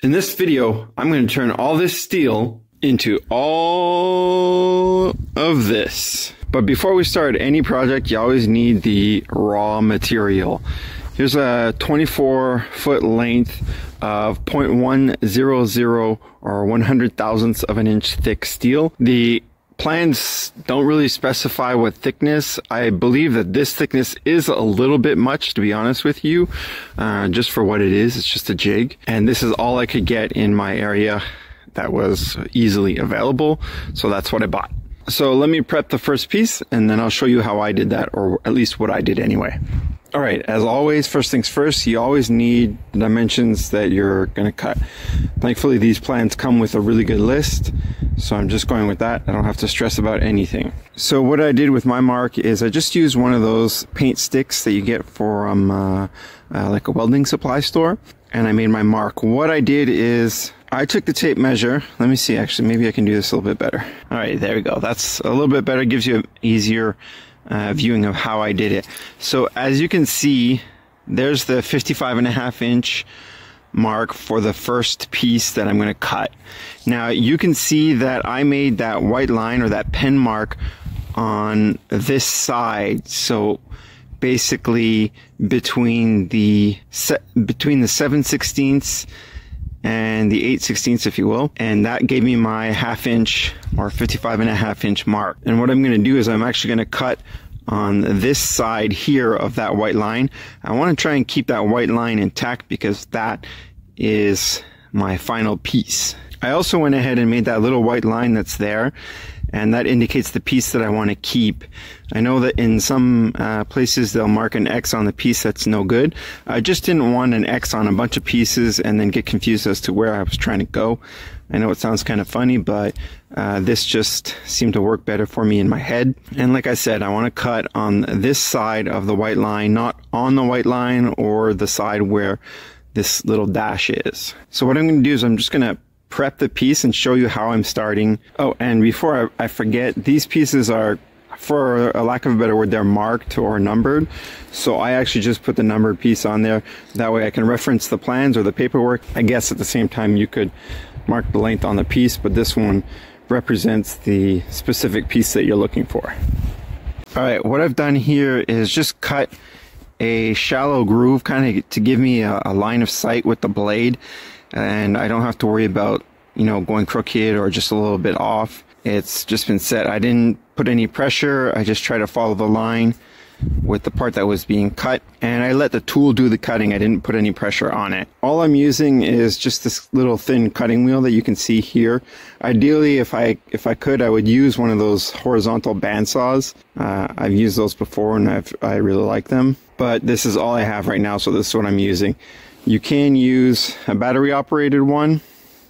In this video, I'm going to turn all this steel into all of this. But before we start any project, you always need the raw material. Here's a 24-foot length of 0.100 or 100,000ths of an inch thick steel. The plans don't really specify what thickness. I believe that this thickness is a little bit much, to be honest with you, just for what it is. It's just a jig. And this is all I could get in my area that was easily available. So that's what I bought. So let me prep the first piece and then I'll show you how I did that, or at least what I did anyway. All right, as always, first things first, you always need the dimensions that you're gonna cut. Thankfully, these plans come with a really good list, so I'm just going with that. I don't have to stress about anything. So what I did with my mark is I just used one of those paint sticks that you get from like a welding supply store, and I made my mark. What I did is I took the tape measure. Let me see, actually, maybe I can do this a little bit better. All right, there we go. That's a little bit better, gives you an easier viewing of how I did it. So as you can see, there's the 55.5 inch mark for the first piece that I'm going to cut. Now you can see that I made that white line or that pen mark on this side. So basically between the 7/16 and the 8/16, if you will, and that gave me my 1/2 inch or 55.5 inch mark. And what I'm going to do is I'm actually going to cut on this side here of that white line. I want to try and keep that white line intact because that is my final piece. I also went ahead and made that little white line that's there, and that indicates the piece that I want to keep. I know that in some places they'll mark an X on the piece that's no good. I just didn't want an X on a bunch of pieces and then get confused as to where I was trying to go. I know it sounds kind of funny, but this just seemed to work better for me in my head. And like I said, I want to cut on this side of the white line, not on the white line or the side where this little dash is. So what I'm going to do is I'm just going to prep the piece and show you how I'm starting. Oh, and before I forget, these pieces are, for a lack of a better word, they're marked or numbered. So I actually just put the numbered piece on there. That way I can reference the plans or the paperwork. I guess at the same time you could mark the length on the piece, but this one represents the specific piece that you're looking for. All right, what I've done here is just cut a shallow groove kind of to give me a line of sight with the blade. And I don't have to worry about, you know, going crooked or just a little bit off. It's just been set. I didn't put any pressure. I just try to follow the line with the part that was being cut, and I let the tool do the cutting. I didn't put any pressure on it. All I'm using is just this little thin cutting wheel that you can see here. Ideally, if I could, I would use one of those horizontal bandsaws. I've used those before and I really like them, but this is all I have right now, so this is what I'm using. You can use a battery operated one.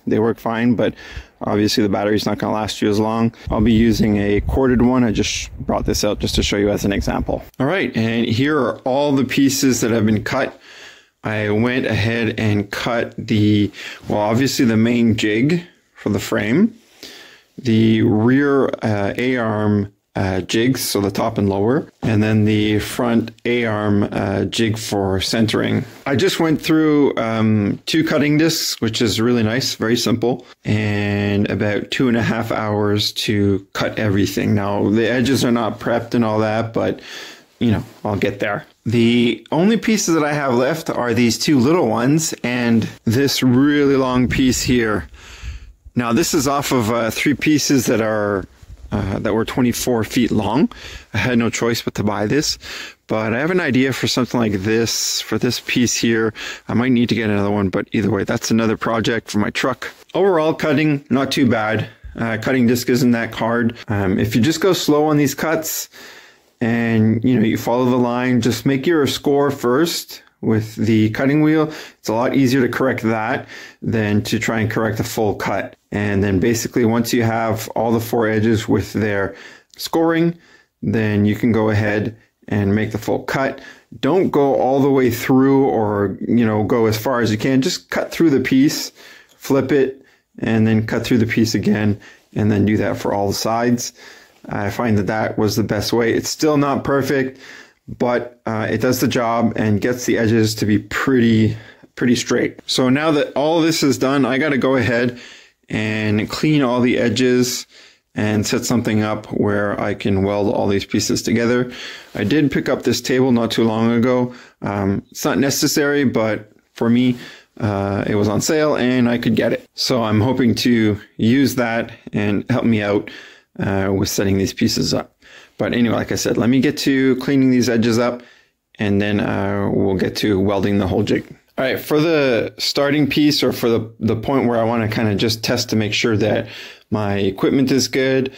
They work fine, but obviously the battery's not going to last you as long. I'll be using a corded one. I just brought this out just to show you as an example. All right, and here are all the pieces that have been cut. I went ahead and cut the, well, obviously the main jig for the frame, the rear A-arm jigs, so the top and lower, and then the front A-arm jig for centering. I just went through 2 cutting discs, which is really nice, very simple, and about 2.5 hours to cut everything. Now, the edges are not prepped and all that, but, you know, I'll get there. The only pieces that I have left are these 2 little ones and this really long piece here. Now, this is off of 3 pieces that are that were 24 feet long. I had no choice but to buy this, but I have an idea for something like this. For this piece here, I might need to get another one, but either way, that's another project for my truck. Overall cutting, not too bad. Cutting disc isn't that hard. If you just go slow on these cuts and, you know, you follow the line, just make your score first with the cutting wheel. It's a lot easier to correct that than to try and correct a full cut. And then basically once you have all the 4 edges with their scoring, then you can go ahead and make the full cut. Don't go all the way through or, you know, go as far as you can. Just cut through the piece, flip it, and then cut through the piece again, and then do that for all the sides. I find that that was the best way. It's still not perfect, but it does the job and gets the edges to be pretty pretty straight. So now that all this is done, I got to go ahead and clean all the edges and set something up where I can weld all these pieces together. I did pick up this table not too long ago. It's not necessary, but for me, it was on sale and I could get it. So I'm hoping to use that and help me out with setting these pieces up. But anyway, like I said, let me get to cleaning these edges up and then we'll get to welding the whole jig. All right, for the starting piece, or for the point where I want to kind of just test to make sure that my equipment is good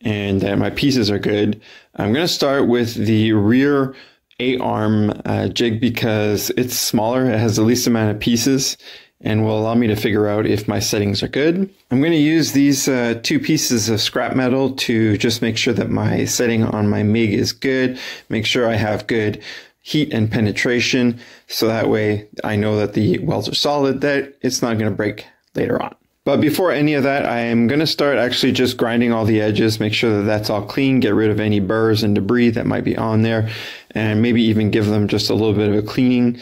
and that my pieces are good, I'm going to start with the rear A-arm jig because it's smaller, it has the least amount of pieces, and will allow me to figure out if my settings are good. I'm going to use these two pieces of scrap metal to just make sure that my setting on my MIG is good, make sure I have good heat and penetration, so that way I know that the welds are solid, that it's not going to break later on. But before any of that, I am going to start actually just grinding all the edges, make sure that that's all clean, get rid of any burrs and debris that might be on there, and maybe even give them just a little bit of a cleaning,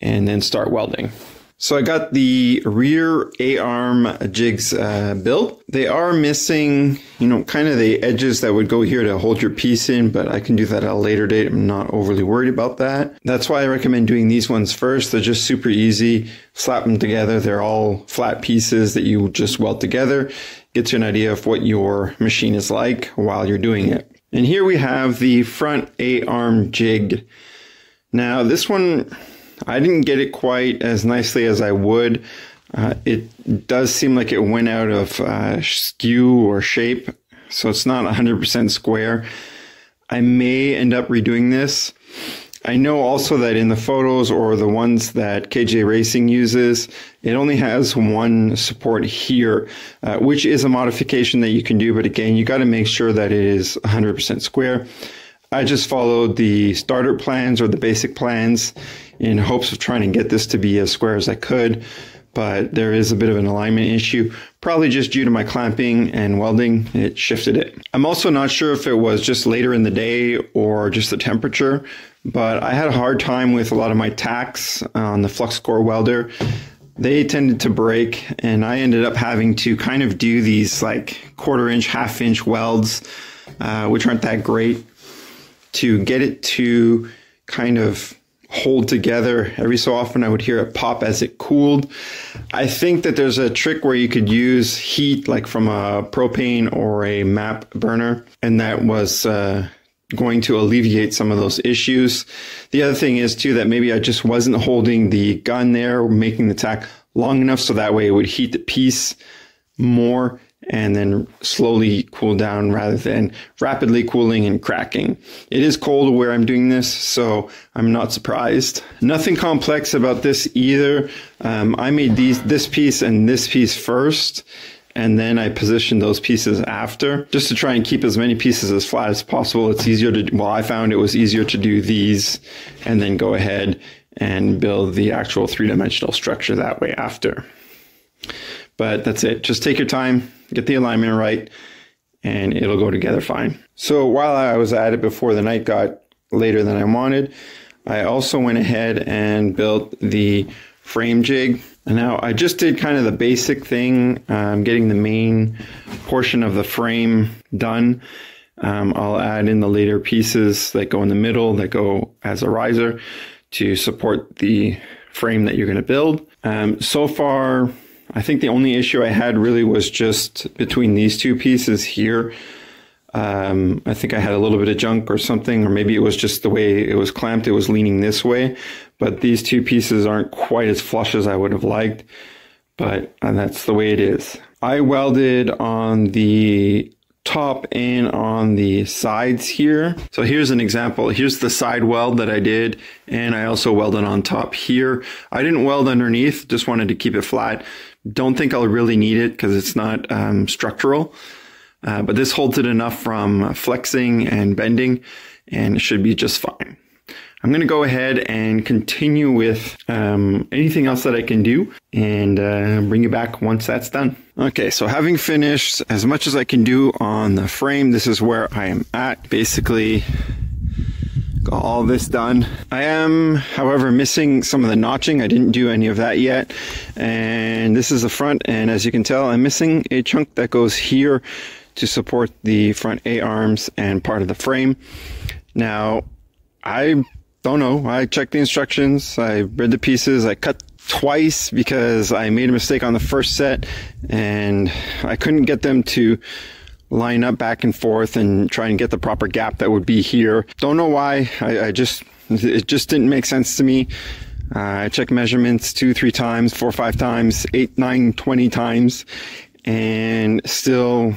and then start welding. So I got the rear A-arm jigs built. They are missing, you know, kind of the edges that would go here to hold your piece in, but I can do that at a later date. I'm not overly worried about that. That's why I recommend doing these ones first. They're just super easy. Slap them together. They're all flat pieces that you just weld together. Gets you an idea of what your machine is like while you're doing it. And here we have the front A-arm jig. Now this one, I didn't get it quite as nicely as I would. It does seem like it went out of skew or shape, so it's not 100% square. I may end up redoing this. I know also that in the photos, or the ones that KJ Racing uses, it only has one support here, which is a modification that you can do, but again, you got to make sure that it is 100% square. I just followed the starter plans, or the basic plans, in hopes of trying to get this to be as square as I could, but there is a bit of an alignment issue, probably just due to my clamping and welding. It shifted it. I'm also not sure if it was just later in the day or just the temperature, but I had a hard time with a lot of my tacks on the flux-core welder. They tended to break, and I ended up having to kind of do these like 1/4 inch, 1/2 inch welds, which aren't that great, to get it to kind of hold together. Every so often I would hear it pop as it cooled. I think that there's a trick where you could use heat, like from a propane or a MAP burner, and that was going to alleviate some of those issues. The other thing is too that maybe I just wasn't holding the gun there, or making the tack long enough so that way it would heat the piece more and then slowly cool down rather than rapidly cooling and cracking. It is cold where I'm doing this, so I'm not surprised. Nothing complex about this either. I made this piece and this piece first, and then I positioned those pieces after, just to try and keep as many pieces as flat as possible. It's easier to, well, I found it was easier to do these and then go ahead and build the actual three-dimensional structure that way after. But that's it. Just take your time, get the alignment right, and it'll go together fine. So while I was at it before the night got later than I wanted, I also went ahead and built the frame jig. And now I just did kind of the basic thing, getting the main portion of the frame done. I'll add in the later pieces that go in the middle, that go as a riser to support the frame that you're going to build. So far, I think the only issue I had really was just between these two pieces here. I think I had a little bit of junk or something, or maybe it was just the way it was clamped. It was leaning this way, but these two pieces aren't quite as flush as I would have liked, but that's the way it is. I welded on the top and on the sides here. So here's an example. Here's the side weld that I did, and I also welded on top here. I didn't weld underneath, just wanted to keep it flat. Don't think I'll really need it because it's not structural, but this holds it enough from flexing and bending, and it should be just fine. I'm going to go ahead and continue with anything else that I can do, and bring you back once that's done. Okay, so having finished as much as I can do on the frame, this is where I am at. Basically, got all this done. I am, however, missing some of the notching. I didn't do any of that yet. And this is the front, and as you can tell, I'm missing a chunk that goes here to support the front A-arms and part of the frame. Now, I don't know. I checked the instructions, I read the pieces, I cut twice because I made a mistake on the first set and I couldn't get them to line up back and forth and try and get the proper gap that would be here. Don't know why. It just didn't make sense to me. I checked measurements 2, 3 times, 4, 5 times, 8, 9, 20 times, and still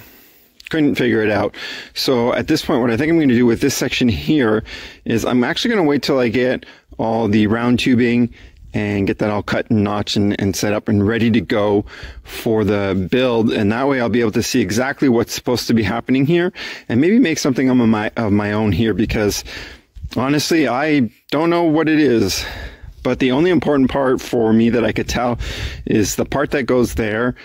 couldn't figure it out. So at this point, what I think I'm going to do with this section here is I'm actually going to wait till I get all the round tubing and get that all cut and notched and set up and ready to go for the build. And that way I'll be able to see exactly what's supposed to be happening here and maybe make something of my own here, because honestly, I don't know what it is. But the only important part for me that I could tell is the part that goes there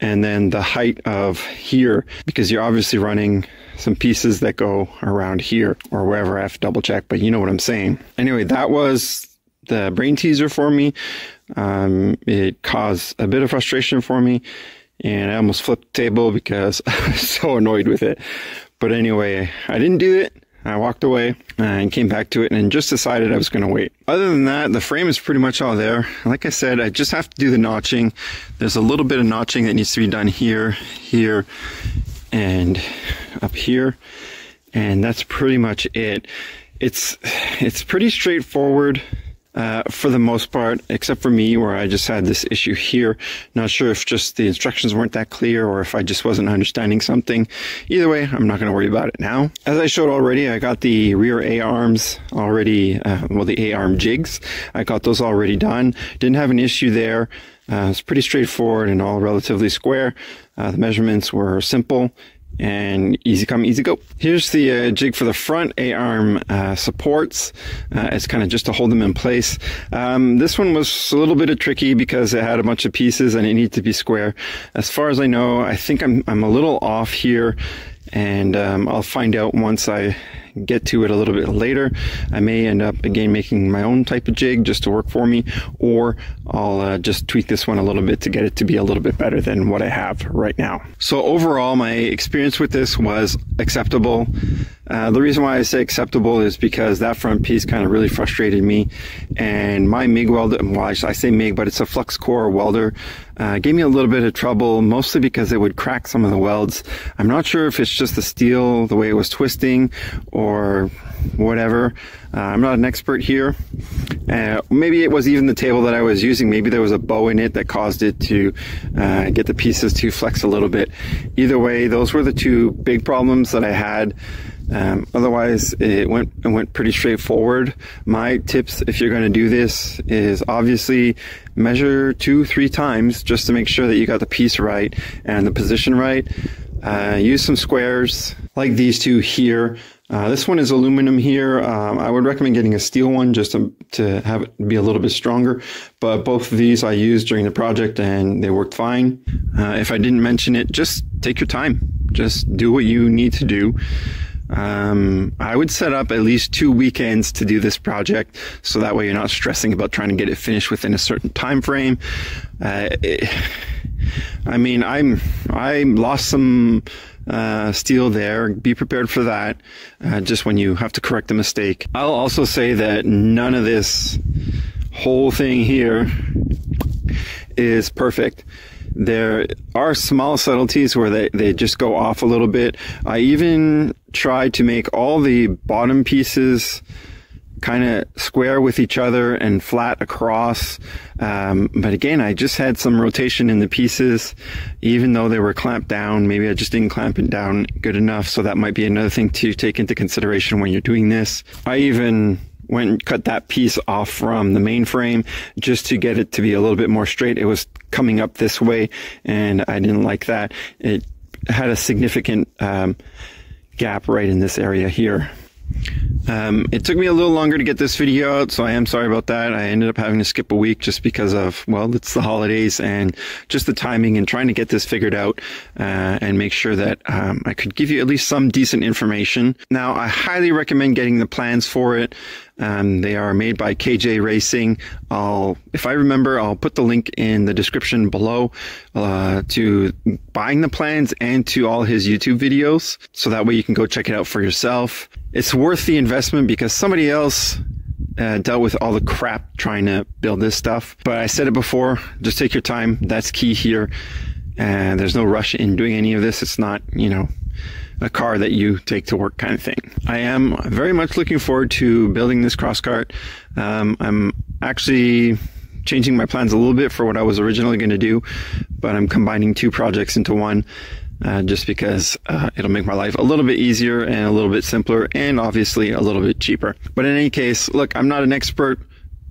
and then the height of here, because you're obviously running some pieces that go around here or wherever. I have to double check, but you know what I'm saying. Anyway, that was the brain teaser for me. It caused a bit of frustration for me and I almost flipped the table because I was so annoyed with it. But anyway, I didn't do it. I walked away and came back to it and just decided I was going to wait. Other than that, the frame is pretty much all there. Like I said, I just have to do the notching. There's a little bit of notching that needs to be done here, here, and up here. And that's pretty much it. It's pretty straightforward. For the most part, except for me, where I just had this issue here. Not sure if just the instructions weren't that clear or if I just wasn't understanding something. Either way, I'm not going to worry about it now. As I showed already, I got the rear A-arms already, well, the A-arm jigs. I got those already done. Didn't have an issue there. It's pretty straightforward and all relatively square. The measurements were simple and easy come, easy go. Here's the jig for the front A-arm supports. It's kind of just to hold them in place. This one was a little bit tricky because it had a bunch of pieces and it needed to be square. As far as I know, I think I'm a little off here, and I'll find out once I get to it a little bit later. I may end up again making my own type of jig just to work for me, or I'll just tweak this one a little bit to get it to be a little bit better than what I have right now. So overall, my experience with this was acceptable. The reason why I say acceptable is because that front piece kind of really frustrated me, and my MIG welder, well, I say MIG, but it's a flux-core welder, gave me a little bit of trouble, mostly because it would crack some of the welds. I'm not sure if it's just the steel, the way it was twisting, or whatever. I'm not an expert here. Maybe it was even the table that I was using. Maybe there was a bow in it that caused it to get the pieces to flex a little bit. Either way, those were the two big problems that I had. Otherwise, it went pretty straightforward. My tips, if you're going to do this, is obviously measure 2, 3 times just to make sure that you got the piece right and the position right. Use some squares like these two here. This one is aluminum here. I would recommend getting a steel one just to have it be a little bit stronger. But both of these I used during the project and they worked fine. If I didn't mention it, just take your time. Just do what you need to do. I would set up at least 2 weekends to do this project, so that way you're not stressing about trying to get it finished within a certain time frame. I mean, I lost some steel there. Be prepared for that, just when you have to correct a mistake. I'll also say that none of this whole thing here is perfect. There are small subtleties where they just go off a little bit. I even tried to make all the bottom pieces kind of square with each other and flat across. But again, I just had some rotation in the pieces, even though they were clamped down. Maybe I just didn't clamp it down good enough. So that might be another thing to take into consideration when you're doing this. I even went and cut that piece off from the main frame just to get it to be a little bit more straight. It was coming up this way and I didn't like that. It had a significant gap right in this area here. It took me a little longer to get this video out, so I am sorry about that. I ended up having to skip a week just because of, well, it's the holidays and just the timing and trying to get this figured out and make sure that I could give you at least some decent information. Now, I highly recommend getting the plans for it. They are made by KJ Racing. If I remember, I'll put the link in the description below to buying the plans and to all his YouTube videos, so that way you can go check it out for yourself. It's worth the investment because somebody else dealt with all the crap trying to build this stuff. But I said it before, just take your time. That's key here. And there's no rush in doing any of this. It's not, you know, a car that you take to work kind of thing. I am very much looking forward to building this cross cart. I'm actually changing my plans a little bit for what I was originally going to do, but I'm combining two projects into one just because it'll make my life a little bit easier and a little bit simpler and obviously a little bit cheaper. But in any case, look, I'm not an expert.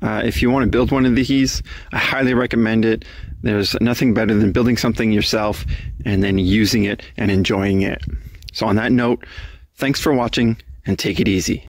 If you want to build one of these, I highly recommend it. There's nothing better than building something yourself and then using it and enjoying it. So on that note, thanks for watching and take it easy.